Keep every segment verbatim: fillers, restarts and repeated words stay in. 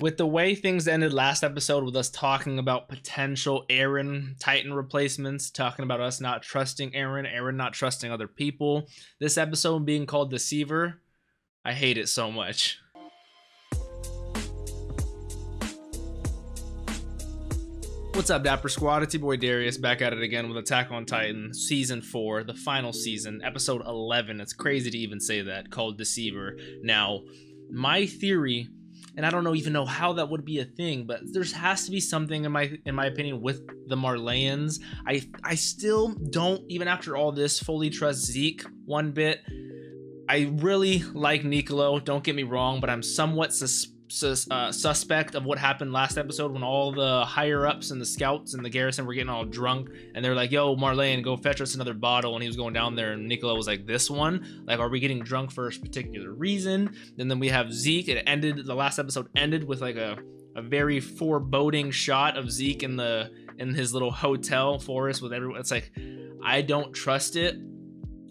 with the way things ended last episode with us talking about potential Eren Titan replacements, talking about us not trusting Eren, Eren not trusting other people, this episode being called Deceiver, I hate it so much. What's up, Dapper Squad? It's your boy Darius, back at it again with Attack on Titan Season four, the final season, Episode eleven. It's crazy to even say that, called Deceiver. Now, my theory, and I don't know even know how that would be a thing, but there has to be something, in my in my opinion, with the Marleyans. I, I still don't, even after all this, fully trust Zeke one bit. I really like Niccolo, don't get me wrong, but I'm somewhat suspicious. Sus, uh, suspect of what happened last episode when all the higher ups and the scouts and the garrison were getting all drunk and they're like, yo, Marlene, go fetch us another bottle, and he was going down there and Niccolo was like, this one? Like, are we getting drunk for a particular reason? And then we have Zeke. It ended, the last episode ended with like a, a very foreboding shot of Zeke in the in his little hotel forest with everyone. It's like, I don't trust it.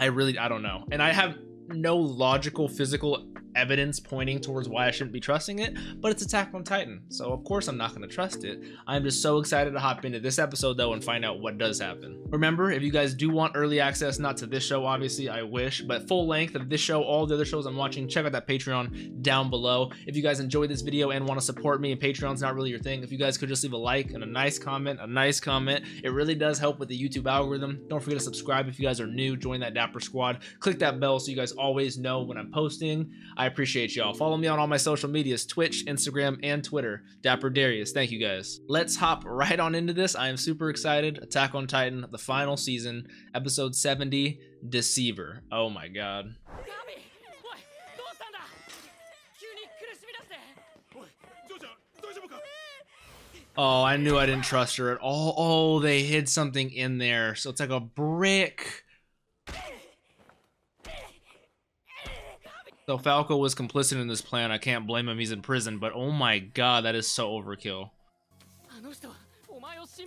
I really, I don't know. And I have no logical physical evidence pointing towards why I shouldn't be trusting it, but it's Attack on Titan, so of course I'm not going to trust it. I'm just so excited to hop into this episode though and find out what does happen. Remember, if you guys do want early access, not to this show obviously, I wish, but full length of this show, all the other shows I'm watching, check out that Patreon down below. If you guys enjoyed this video and want to support me, and Patreon's not really your thing, if you guys could just leave a like and a nice comment, a nice comment, it really does help with the YouTube algorithm. Don't forget to subscribe if you guys are new, join that Dapper Squad, click that bell so you guys always know when I'm posting. I appreciate y'all. Follow me on all my social medias, Twitch, Instagram, and Twitter. Dapper Darius. Thank you guys. Let's hop right on into this. I am super excited. Attack on Titan, the final season, episode seventy, Deceiver. Oh my god. Oh, I knew I didn't trust her at all. Oh, they hid something in there. So it's like a brick. So Falco was complicit in this plan. I can't blame him. He's in prison. But oh my god, that is so overkill.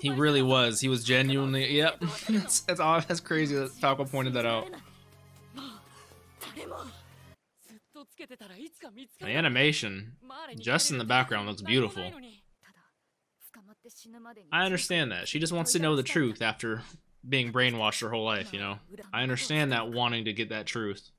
He really was. He was genuinely. Yep. that's, that's, all, that's crazy that Falco pointed that out. The animation, just in the background, looks beautiful. I understand that. She just wants to know the truth after being brainwashed her whole life, you know? I understand that, wanting to get that truth.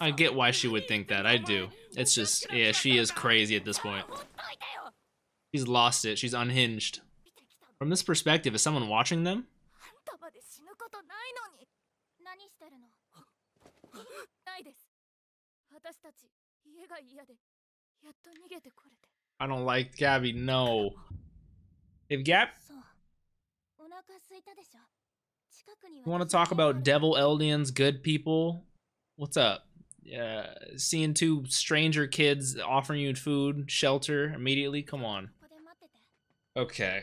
I get why she would think that. I do. It's just, yeah, she is crazy at this point. She's lost it. She's unhinged. From this perspective, is someone watching them? I don't like Gabi, no. If Gab... You want to talk about devil Eldians, good people? What's up? Uh, seeing two stranger kids offering you food, shelter, immediately? Come on. Okay.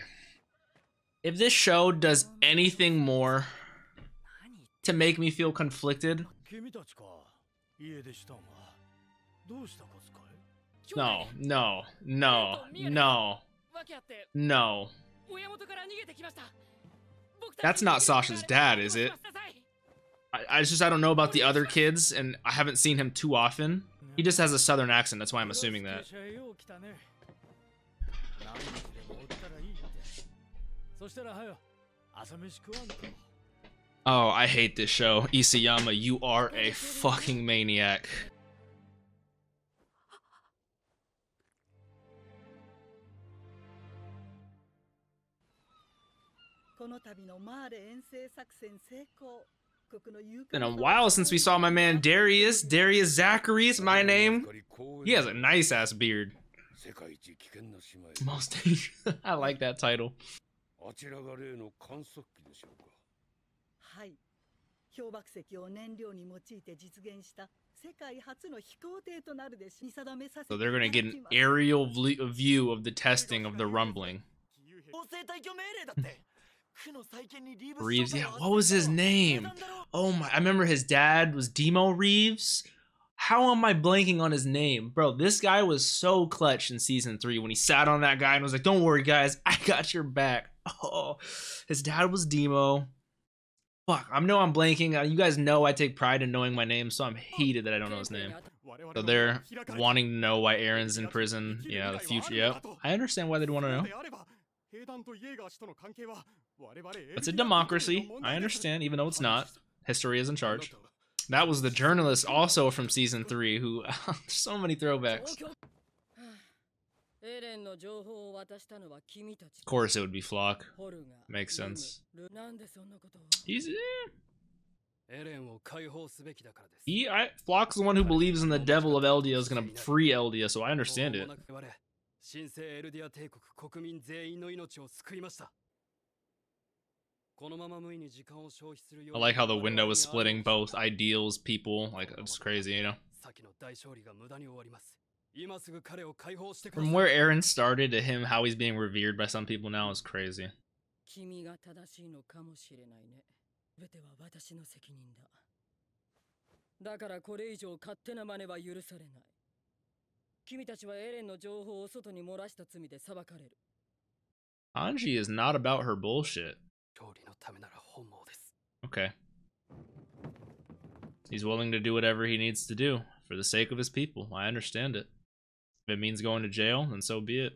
If this show does anything more to make me feel conflicted... No, no, no, no, no. That's not Sasha's dad, is it? I, I just, I don't know about the other kids, and I haven't seen him too often. He just has a southern accent, that's why I'm assuming that. Oh, I hate this show. Isayama, you are a fucking maniac. Been a while since we saw my man Darius. Darius Zachary is my name. He has a nice ass beard. Most I like that title. So they're gonna get an aerial view of the testing of the rumbling. Reeves, yeah, what was his name? Oh my, I remember his dad was Dimo Reeves. How am I blanking on his name? Bro, this guy was so clutch in season three when he sat on that guy and was like, don't worry, guys, I got your back. Oh, his dad was Dimo. Fuck, I know I'm blanking. You guys know I take pride in knowing my name, so I'm hated that I don't know his name. So they're wanting to know why Eren's in prison. Yeah, the future. Yep. I understand why they'd want to know. It's a democracy. I understand, even though it's not. History is in charge. That was the journalist also from season three who so many throwbacks. Of course it would be Floch. Makes sense. He's eh. He I Floch's the one who believes in the devil of Eldia is gonna free Eldia, so I understand it. I like how the window is splitting both ideals, people. Like, it's crazy, you know? From where Eren started to him, how he's being revered by some people now is crazy. Hange is not about her bullshit. Okay. He's willing to do whatever he needs to do for the sake of his people. I understand it. If it means going to jail, then so be it.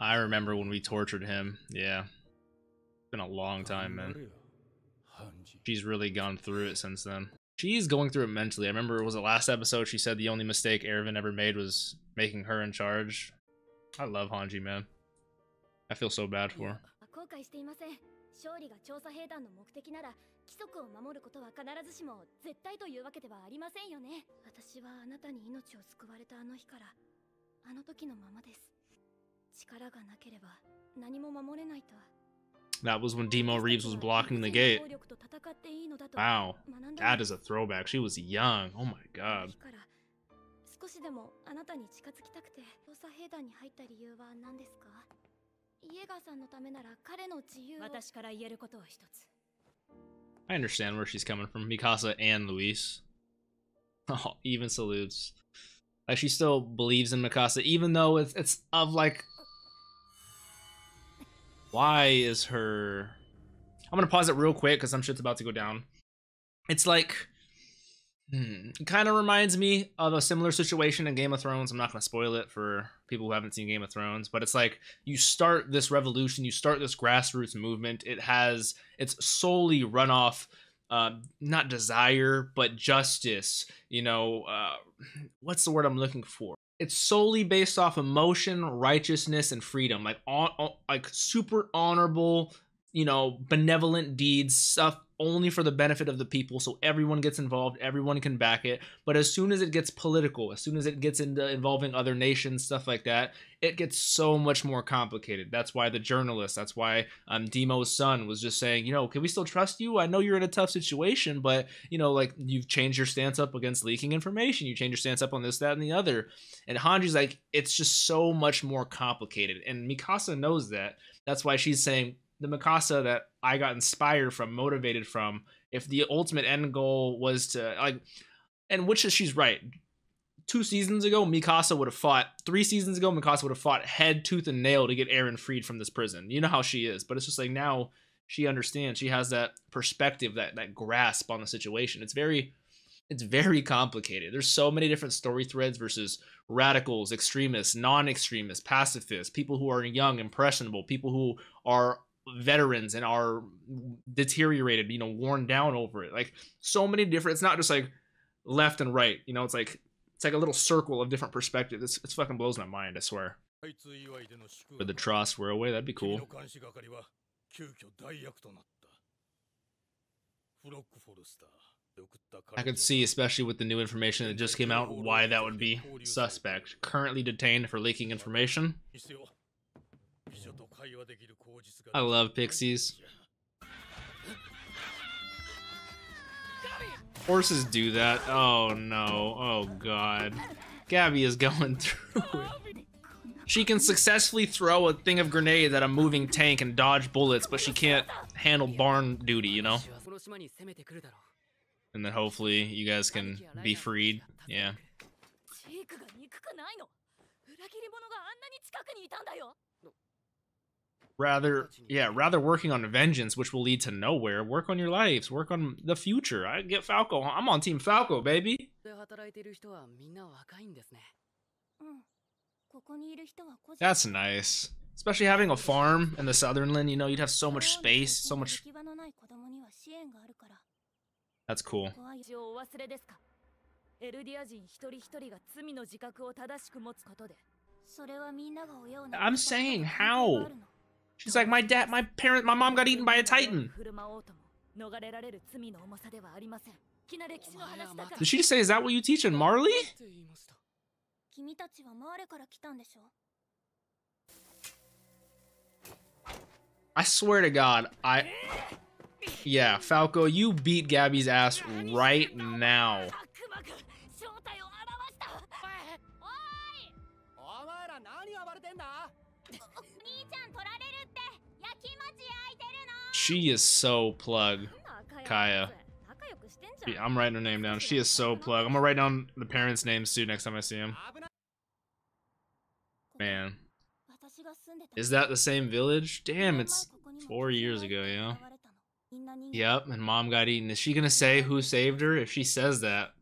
I remember when we tortured him. Yeah. It's been a long time, man. She's really gone through it since then. She's going through it mentally. I remember, was it last episode, she said the only mistake Erwin ever made was making her in charge. I love Hange, man. I feel so bad for her. That was when Dimo Reeves was blocking the gate. Wow. That is a throwback. She was young. Oh my god. I understand where she's coming from. Mikasa and Louise. Oh, even salutes. Like, she still believes in Mikasa, even though it's, it's of like... Why is her... I'm gonna pause it real quick because some shit's about to go down. It's like... Hmm. It kind of reminds me of a similar situation in Game of Thrones. I'm not going to spoil it for people who haven't seen Game of Thrones, but it's like you start this revolution, you start this grassroots movement. It has, it's solely run off, uh, not desire, but justice. You know, uh, what's the word I'm looking for? It's solely based off emotion, righteousness, and freedom. Like, on, on, like super honorable, you know, benevolent deeds, stuff only for the benefit of the people, so everyone gets involved, everyone can back it. But as soon as it gets political, as soon as it gets into involving other nations, stuff like that, it gets so much more complicated. That's why the journalist, that's why um, Dimo's son was just saying, you know, can we still trust you? I know you're in a tough situation, but, you know, like, you've changed your stance up against leaking information. You changed your stance up on this, that, and the other. And Hanji's like, it's just so much more complicated. And Mikasa knows that. That's why she's saying, the Mikasa that I got inspired from, motivated from, if the ultimate end goal was to, like, and which is, she's right. Two seasons ago, Mikasa would have fought. Three seasons ago, Mikasa would have fought head, tooth, and nail to get Eren freed from this prison. You know how she is, but it's just like now she understands. She has that perspective, that that grasp on the situation. It's very, it's very complicated. There's so many different story threads versus radicals, extremists, non-extremists, pacifists, people who are young, impressionable, people who are veterans and are deteriorated, you know, worn down over it. Like, so many different, it's not just like left and right, you know, it's like, it's like a little circle of different perspectives. It's, it's fucking blows my mind, I swear. But the Tross were away, that'd be cool. I could see, especially with the new information that just came out, why that would be suspect. Currently detained for leaking information. I love Pixies. Horses do that. Oh no. Oh god. Gabi is going through it. She can successfully throw a thing of grenades at a moving tank and dodge bullets, but she can't handle barn duty, you know? And then hopefully you guys can be freed. Yeah. Rather, yeah, rather working on vengeance, which will lead to nowhere. Work on your lives. Work on the future. I get Falco. I'm on Team Falco, baby. That's nice. Especially having a farm in the Southernland, you know, you'd have so much space, so much... That's cool. I'm saying, how? She's like, my dad, my parent, my mom got eaten by a Titan. Did she say, is that what you teach in Marley? I swear to God, I... Yeah, Falco, you beat Gabi's ass right now. She is so plug, Kaya. Yeah, I'm writing her name down. She is so plug. I'm gonna write down the parents' names too next time I see them. Man. Is that the same village? Damn, it's four years ago, yeah. Yep, and mom got eaten. Is she gonna say who saved her if she says that?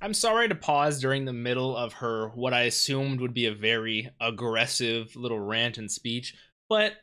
I'm sorry to pause during the middle of her what I assumed would be a very aggressive little rant and speech, but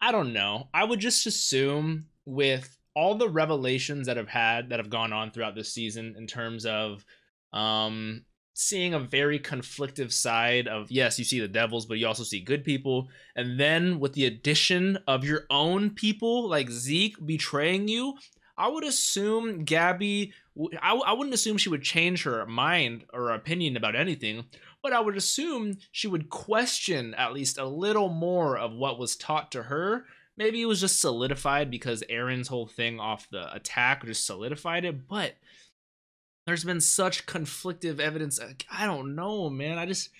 I don't know. I would just assume with all the revelations that have had that have gone on throughout this season in terms of um seeing a very conflictive side of, yes, you see the devils, but you also see good people. And then with the addition of your own people, like Zeke betraying you, I would assume Gabi, I, I wouldn't assume she would change her mind or opinion about anything, but I would assume she would question at least a little more of what was taught to her. Maybe it was just solidified because Eren's whole thing off the attack just solidified it, but there's been such conflictive evidence. I don't know, man. I just,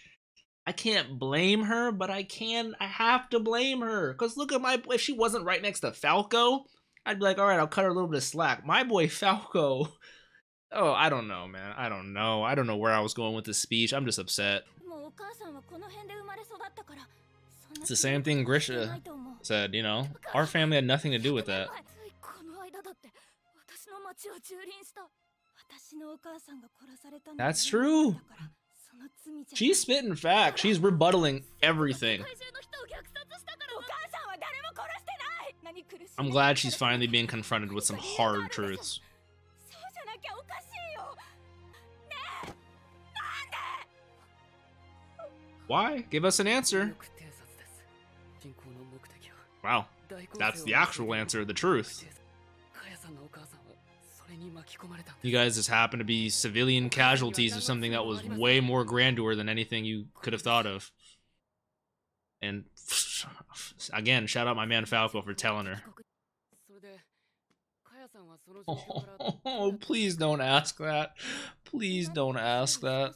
I can't blame her, but I can, I have to blame her. Because look at my boy. If she wasn't right next to Falco, I'd be like, all right, I'll cut her a little bit of slack. My boy Falco. Oh, I don't know, man. I don't know. I don't know where I was going with this speech. I'm just upset. It's the same thing Grisha said, you know. Our family had nothing to do with that. That's true. She's spitting facts. She's rebuttaling everything. I'm glad she's finally being confronted with some hard truths. Why? Give us an answer. Wow. That's the actual answer, the truth. You guys just happen to be civilian casualties of something that was way more grandeur than anything you could have thought of. And again, shout out my man Falco for telling her. Oh, please don't ask that. Please don't ask that.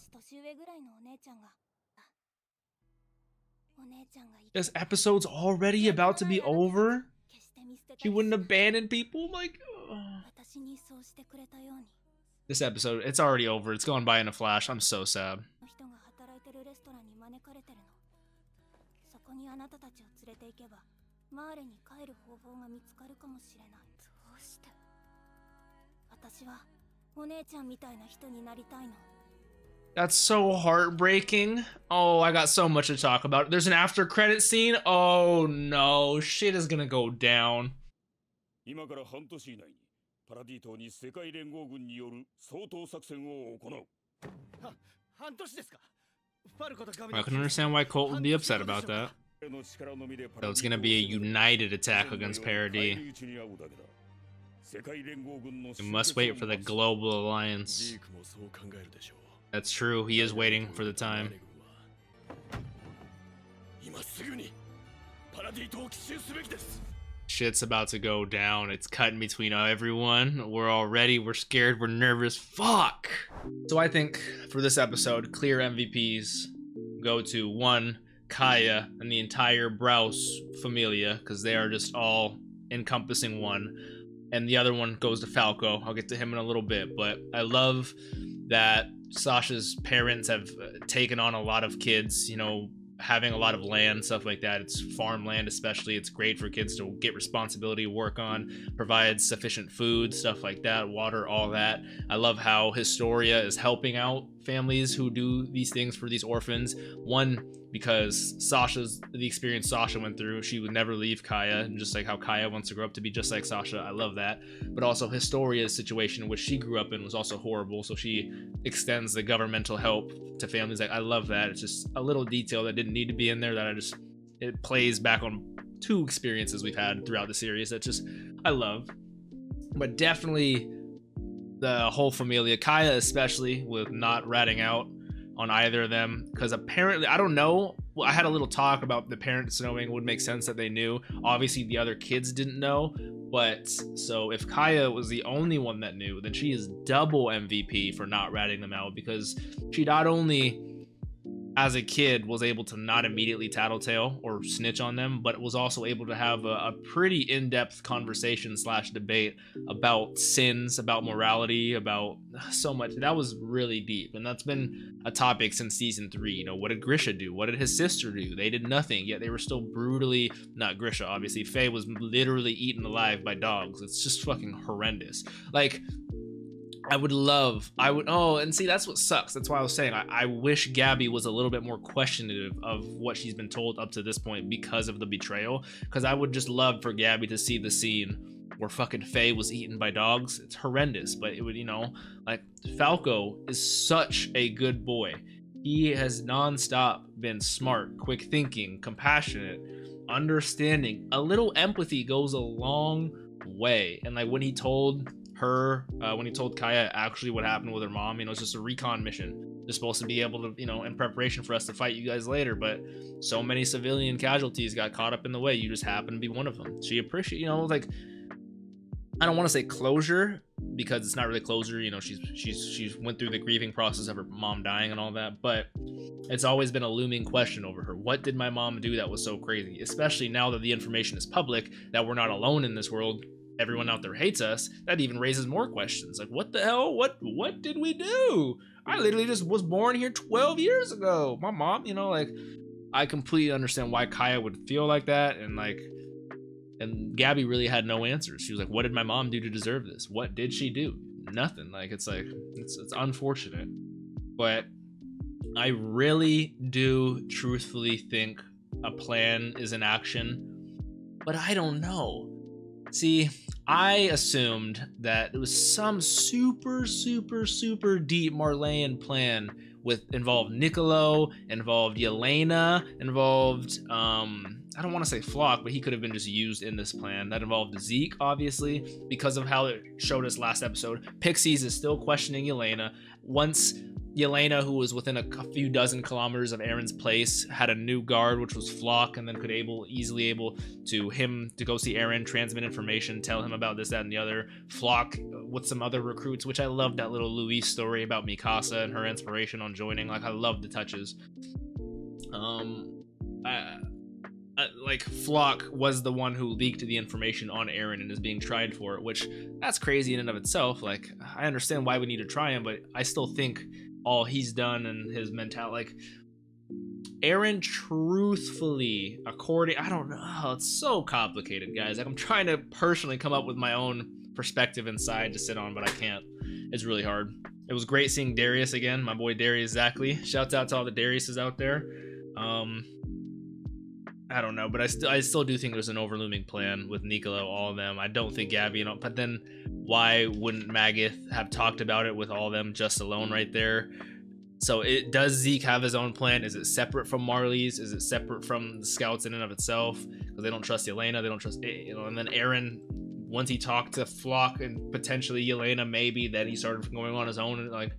This episode's already about to be over. She wouldn't abandon people like... This episode, it's already over. It's gone by in a flash. I'm so sad. That's so heartbreaking. Oh, I got so much to talk about. There's an after credit scene. Oh no, shit is gonna go down. I can understand why Colt would be upset about that. So it's going to be a united attack against Paradis. We must wait for the global alliance. That's true, he is waiting for the time. Shit's about to go down. It's cutting between everyone. We're all ready. We're scared. We're nervous. Fuck! So I think for this episode, clear M V Ps go to one, Kaya, and the entire Braus Familia, because they are just all encompassing one. And the other one goes to Falco. I'll get to him in a little bit, but I love that Sasha's parents have taken on a lot of kids, you know, having a lot of land, stuff like that. It's farmland especially. It's great for kids to get responsibility, work on, provides sufficient food, stuff like that, water, all that. I love how Historia is helping out families who do these things for these orphans. One, because Sasha's the experience Sasha went through, she would never leave Kaya, and just like how Kaya wants to grow up to be just like Sasha, I love that. But also Historia's situation, which she grew up in, was also horrible, so she extends the governmental help to families. Like, I love that. It's just a little detail that didn't need to be in there that I just, it plays back on two experiences we've had throughout the series that just I love. But definitely the whole familia, Kaya especially, with not ratting out on either of them, because apparently, I don't know, well, I had a little talk about the parents knowing would make sense that they knew. Obviously the other kids didn't know, but so if Kaya was the only one that knew, then she is double M V P for not ratting them out, because she not only as a kid was able to not immediately tattletale or snitch on them, but was also able to have a, a pretty in-depth conversation slash debate about sins, about morality, about so much. That was really deep, and that's been a topic since season three. You know, what did Grisha do? What did his sister do? They did nothing, yet they were still brutally, not Grisha obviously, Faye was literally eaten alive by dogs. It's just fucking horrendous. Like, I would love, I would, oh, and see, that's what sucks. That's why I was saying, I, I wish Gabi was a little bit more questionative of what she's been told up to this point because of the betrayal. Because I would just love for Gabi to see the scene where fucking Faye was eaten by dogs. It's horrendous, but it would, you know, like, Falco is such a good boy. He has nonstop been smart, quick thinking, compassionate, understanding. A little empathy goes a long way. And like when he told her, uh, when he told Kaya actually what happened with her mom, you know, it's just a recon mission. They're supposed to be able to, you know, in preparation for us to fight you guys later, but so many civilian casualties got caught up in the way. You just happen to be one of them. She appreciates, you know, like, I don't want to say closure, because it's not really closure. You know, she's, she's, she's went through the grieving process of her mom dying and all that, but it's always been a looming question over her. What did my mom do that was so crazy? Especially now that the information is public, that we're not alone in this world. Everyone out there hates us. That even raises more questions. Like, what the hell? What what did we do? I literally just was born here twelve years ago. My mom, you know, like, I completely understand why Kaya would feel like that. And like, and Gabi really had no answers. She was like, what did my mom do to deserve this? What did she do? Nothing. Like, it's like, it's, it's unfortunate. But I really do truthfully think a plan is in action. But I don't know. See, I assumed that it was some super, super, super deep Marleyan plan with involved Niccolo, involved Yelena, involved, um, I don't want to say Floch, but he could have been just used in this plan. That involved Zeke, obviously, because of how it showed us last episode. Pixies is still questioning Yelena. Once Yelena, who was within a few dozen kilometers of Eren's place, had a new guard, which was Floch, and then could able easily able to him to go see Eren, transmit information, tell him about this, that, and the other. Floch with some other recruits, which I loved that little Louise story about Mikasa and her inspiration on joining. Like, I love the touches. Um, I, I, like Floch was the one who leaked the information on Eren and is being tried for it, which that's crazy in and of itself. Like, I understand why we need to try him, but I still think all he's done and his mentality, like, Eren truthfully, according, I don't know, oh, it's so complicated, guys. Like, I'm trying to personally come up with my own perspective inside to sit on, but I can't. It's really hard. It was great seeing Darius again, my boy Darius Zachary. Shouts out to all the Dariuses out there. Um, I don't know, but I still I still do think there's an overlooming plan with Niccolo, all of them. I don't think Gabi, you know, but then why wouldn't Magath have talked about it with all of them just alone right there? So it does Zeke have his own plan? Is it separate from Marley's? Is it separate from the scouts in and of itself? Because they don't trust Yelena, they don't trust, you know, and then Eren once he talked to Floch and potentially Yelena, maybe then he started going on his own. And like,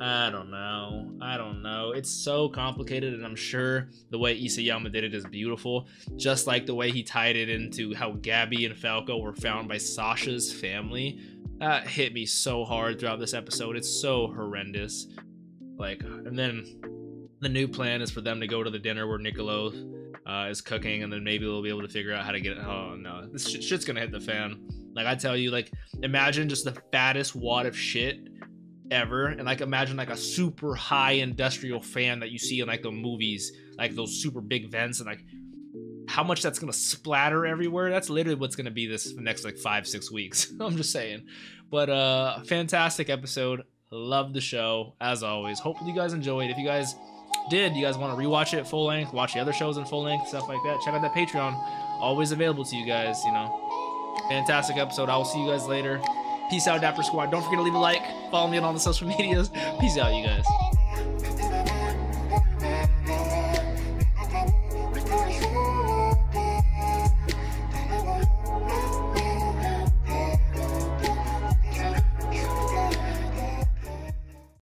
I don't know. I don't know. It's so complicated, and I'm sure the way Isayama did it is beautiful. Just like the way he tied it into how Gabi and Falco were found by Sasha's family. That hit me so hard throughout this episode. It's so horrendous. Like, and then the new plan is for them to go to the dinner where Niccolo uh, is cooking, and then maybe they'll be able to figure out how to get it. Oh no, this sh shit's gonna hit the fan. Like, I tell you, like, imagine just the fattest wad of shit ever, and like imagine like a super high industrial fan that you see in like the movies, like those super big vents, and like how much that's gonna splatter everywhere. That's literally what's gonna be this next like five six weeks. I'm just saying. But uh fantastic episode, love the show as always. Hopefully you guys enjoyed. If you guys did, you guys want to rewatch it full length, watch the other shows in full length, stuff like that, check out that Patreon, always available to you guys, you know. Fantastic episode. I will see you guys later. Peace out, Dapper Squad. Don't forget to leave a like. Follow me on all the social medias. Peace out, you guys.